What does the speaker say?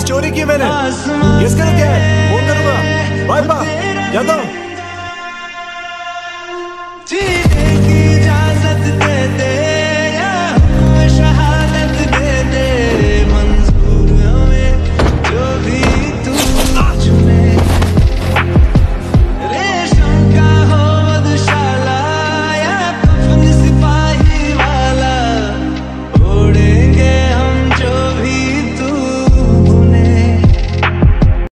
Story की मैंने yes करो क्या है फोन करूंगा बाय बाय जाता हूँ।